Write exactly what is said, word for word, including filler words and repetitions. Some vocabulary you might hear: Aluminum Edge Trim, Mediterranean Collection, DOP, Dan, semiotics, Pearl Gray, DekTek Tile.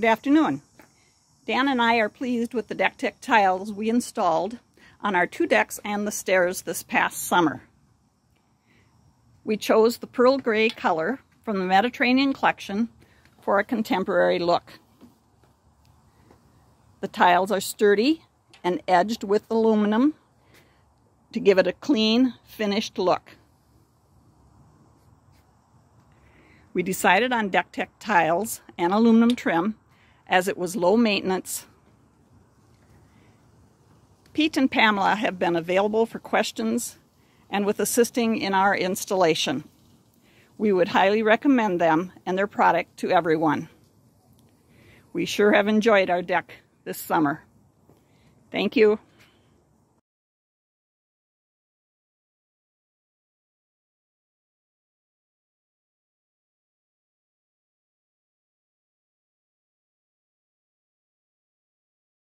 Good afternoon. Dan and I are pleased with the DekTek tiles we installed on our two decks and the stairs this past summer. We chose the Pearl Gray color from the Mediterranean Collection for a contemporary look. The tiles are sturdy and edged with aluminum to give it a clean, finished look. We decided on DekTek tiles and aluminum trim as it was low maintenance. Pete and Pamela have been available for questions and with assisting in our installation. We would highly recommend them and their product to everyone. We sure have enjoyed our deck this summer. Thank you.